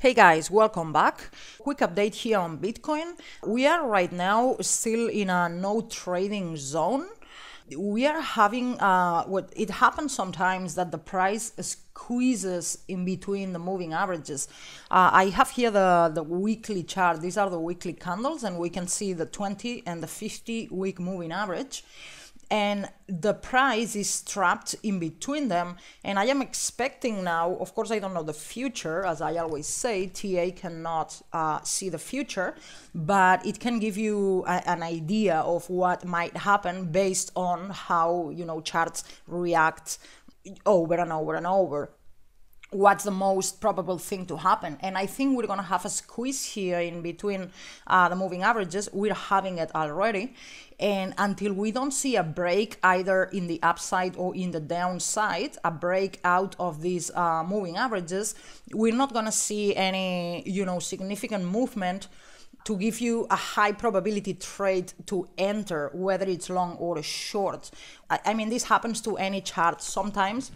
Hey guys, welcome back. Quick update here on Bitcoin. We are right now still in a no trading zone. We are having it happens sometimes that the price squeezes in between the moving averages. I have here the weekly chart. These are the weekly candles, and we can see the 20 and the 50 week moving average, and the price is trapped in between them. And I am expecting now, of course I don't know the future, as I always say, TA cannot see the future, but it can give you an idea of what might happen based on how, you know, charts react over and over and over. What's the most probable thing to happen? And I think we're going to have a squeeze here in between the moving averages. We're having it already. And until we don't see a break either in the upside or in the downside, a break out of these moving averages, we're not going to see any, you know, significant movement to give you a high probability trade to enter, whether it's long or short. I mean, this happens to any chart sometimes.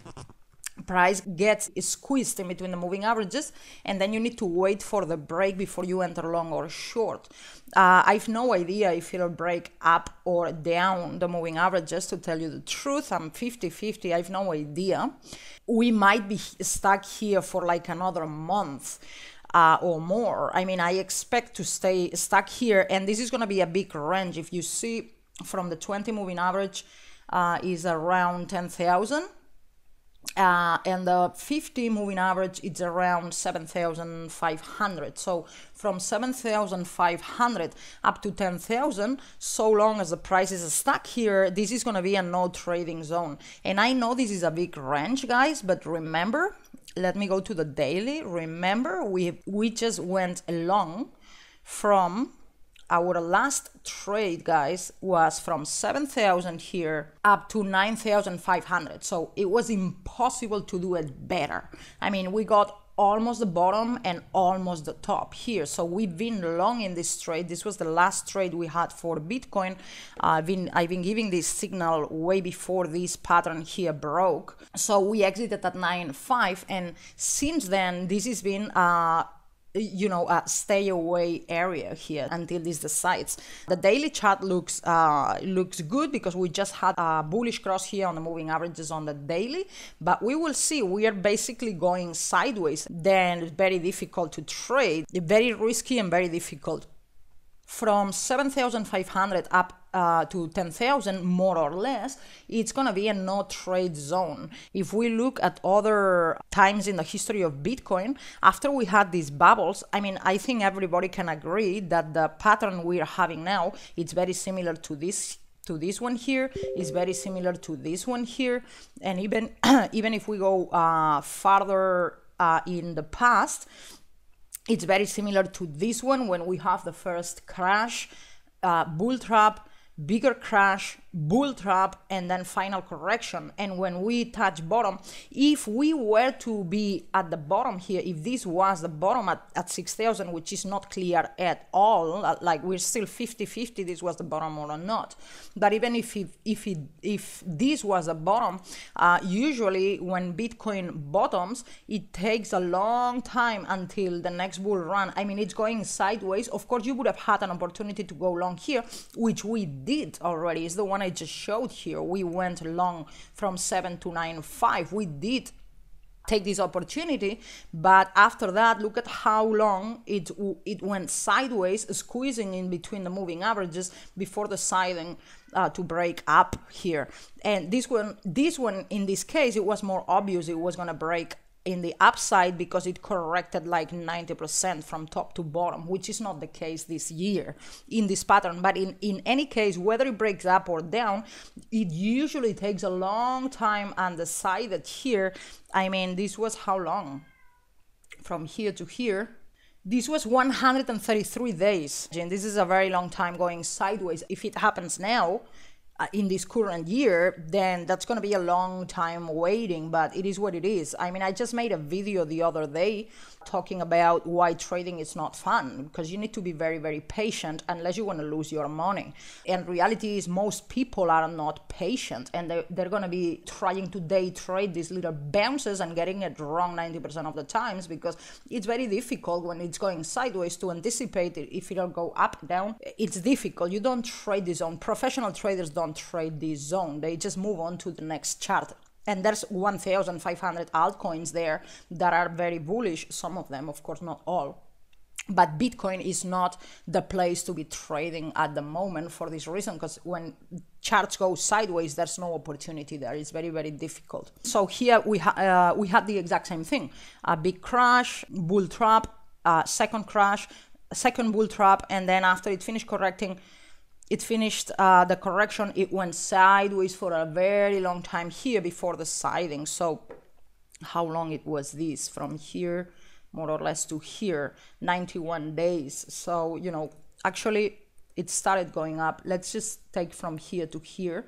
Price gets squeezed in between the moving averages, and then you need to wait for the break before you enter long or short. I've no idea if it'll break up or down the moving averages, to tell you the truth. I'm 50-50, I've no idea. We might be stuck here for like another month or more. I mean, I expect to stay stuck here, and this is going to be a big range. If you see from the 20 moving average is around 10,000. And the 50 moving average, it's around 7,500. So from 7,500 up to 10,000, so long as the price is stuck here, this is going to be a no trading zone. And I know this is a big range, guys, but remember, let me go to the daily. Remember, we just went long from our last trade, guys, was from 7,000 here up to 9,500. So it was impossible to do it better. I mean, we got almost the bottom and almost the top here. So we've been long in this trade. This was the last trade we had for Bitcoin. I've been giving this signal way before this pattern here broke. So we exited at 9.5, and since then this has been you know, a stay away area here until this decides. The daily chart looks looks good because we just had a bullish cross here on the moving averages on the daily, but we will see. We are basically going sideways. Then it's very difficult to trade, very risky and very difficult. From 7,500 up to 10,000, more or less, it's going to be a no trade zone. If we look at other times in the history of Bitcoin, after we had these bubbles, I mean, I think everybody can agree that the pattern we are having now, it's very similar to this one here, is very similar to this one here, and even if we go farther in the past, it's very similar to this one when we have the first crash, bull trap, bigger crash, bull trap, and then final correction. And when we touch bottom, if we were to be at the bottom here, if this was the bottom at 6,000, which is not clear at all, like we're still 50-50, this was the bottom or not. But even if this was a bottom, usually when Bitcoin bottoms, it takes a long time until the next bull run. I mean, it's going sideways. Of course, you would have had an opportunity to go long here, which we did already. It's the one I just showed here. We went long from 7 to 9.5. We did take this opportunity, but after that, look at how long it went sideways, squeezing in between the moving averages before deciding to break up here. And this one in this case, it was more obvious it was going to break in the upside because it corrected like 90% from top to bottom, which is not the case this year in this pattern. But in any case, whether it breaks up or down, it usually takes a long time undecided here. I mean, this was how long? From here to here. This was 133 days, and this is a very long time going sideways. If it happens now, in this current year, then that's going to be a long time waiting, but it is what it is. I mean, I just made a video the other day talking about why trading is not fun, because you need to be very, very patient unless you want to lose your money. And reality is most people are not patient, and they're going to be trying to day trade these little bounces and getting it wrong 90% of the times, because it's very difficult when it's going sideways to anticipate if it'll go up, down. It's difficult. You don't trade this zone. Professional traders don't trade this zone. They just move on to the next chart. And there's 1,500 altcoins there that are very bullish, some of them, of course, not all. But Bitcoin is not the place to be trading at the moment for this reason, because when charts go sideways, there's no opportunity there. It's very, very difficult. So here we had the exact same thing. A big crash, bull trap, second crash, second bull trap, and then after it finished correcting, it finished the correction, it went sideways for a very long time here before the siding. So how long it was this from here, more or less, to here, 91 days. So, you know, actually it started going up. Let's just take from here to here,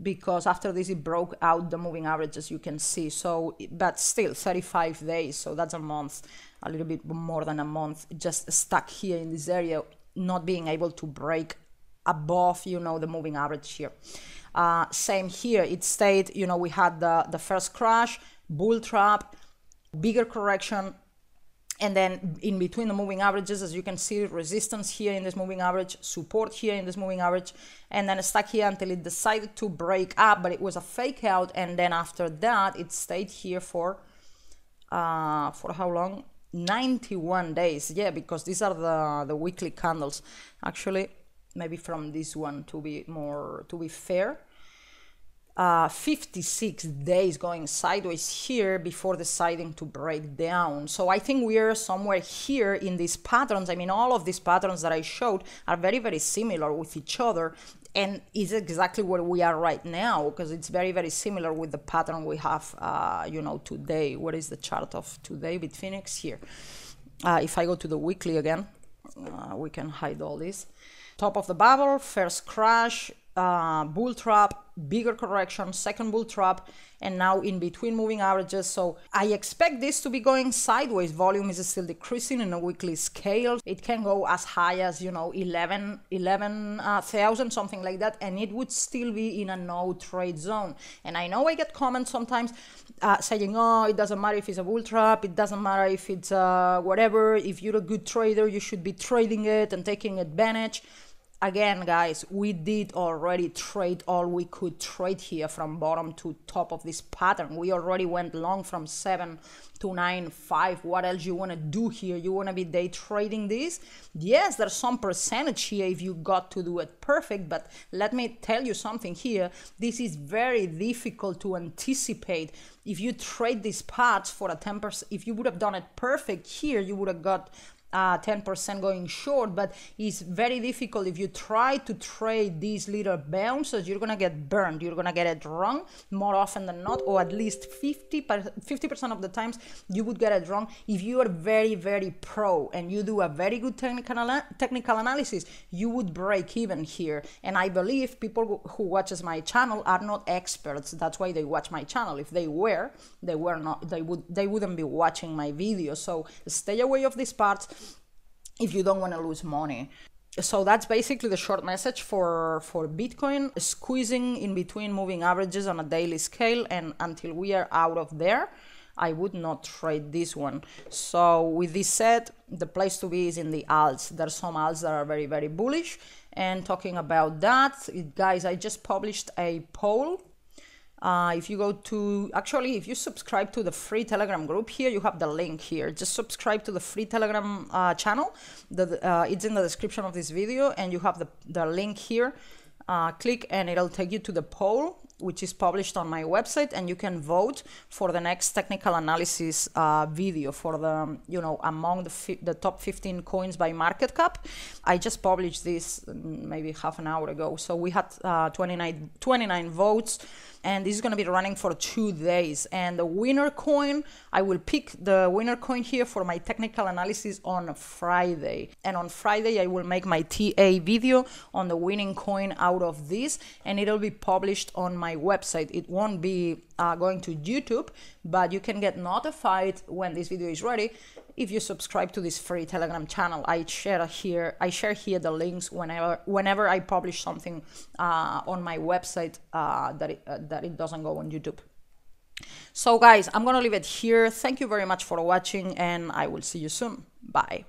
because after this it broke out the moving averages, you can see. So, but still 35 days. So that's a month, a little bit more than a month, just stuck here in this area, not being able to break above, you know, the moving average here. Same here, it stayed, you know, we had the first crash, bull trap, bigger correction, and then in between the moving averages, as you can see, resistance here in this moving average, support here in this moving average, and then stuck here until it decided to break up, but it was a fake out. And then after that, it stayed here for how long? 91 days. Yeah, because these are the weekly candles. Actually, maybe from this one to be fair, 56 days going sideways here before deciding to break down. So I think we're somewhere here in these patterns. I mean, all of these patterns that I showed are very, very similar with each other, and it's exactly where we are right now, because it's very, very similar with the pattern we have, you know, today. What is the chart of today with Bitfinex here? If I go to the weekly again, we can hide all this. Top of the bubble, first crash, bull trap, bigger correction, second bull trap, and now in between moving averages. So I expect this to be going sideways. Volume is still decreasing in a weekly scale. It can go as high as, you know, 11,000, something like that, and it would still be in a no trade zone. And I know I get comments sometimes saying, oh, it doesn't matter if it's a bull trap, it doesn't matter if it's whatever, if you're a good trader, you should be trading it and taking advantage. Again, guys, we did already trade all we could trade here from bottom to top of this pattern. We already went long from 7 to 9, 5. What else you want to do here? You want to be day trading this? Yes, there's some percentage here if you got to do it perfect, but let me tell you something here. This is very difficult to anticipate. If you trade these parts for a 10%, if you would have done it perfect here, you would have got 10% going short, but it's very difficult. If you try to trade these little bounces, you're gonna get burned. You're gonna get it wrong more often than not, or at least 50% of the times you would get it wrong. If you are very, very pro and you do a very good technical analysis, you would break even here. And I believe people who watches my channel are not experts. That's why they watch my channel. If they were, they wouldn't be watching my video. So stay away of these parts if you don't want to lose money. So that's basically the short message for Bitcoin. Squeezing in between moving averages on a daily scale, and until we are out of there, I would not trade this one. So with this said, the place to be is in the alts. There's some alts that are very, very bullish. And talking about that, guys, I just published a poll. If you go to, actually, if you subscribe to the free Telegram group here, you have the link here. Just subscribe to the free Telegram channel. It's in the description of this video, and you have the link here. Click and it'll take you to the poll. which is published on my website, and you can vote for the next technical analysis video for the, among the top 15 coins by market cap. I just published this maybe half an hour ago. So we had 29 votes, and this is going to be running for 2 days. And the winner coin, I will pick the winner coin here for my technical analysis on Friday. And on Friday, I will make my TA video on the winning coin out of this, and it'll be published on my website. It won't be going to YouTube, but you can get notified when this video is ready if you subscribe to this free Telegram channel. I share here the links whenever I publish something on my website that it doesn't go on YouTube. So guys, I'm gonna leave it here. Thank you very much for watching, and I will see you soon. Bye.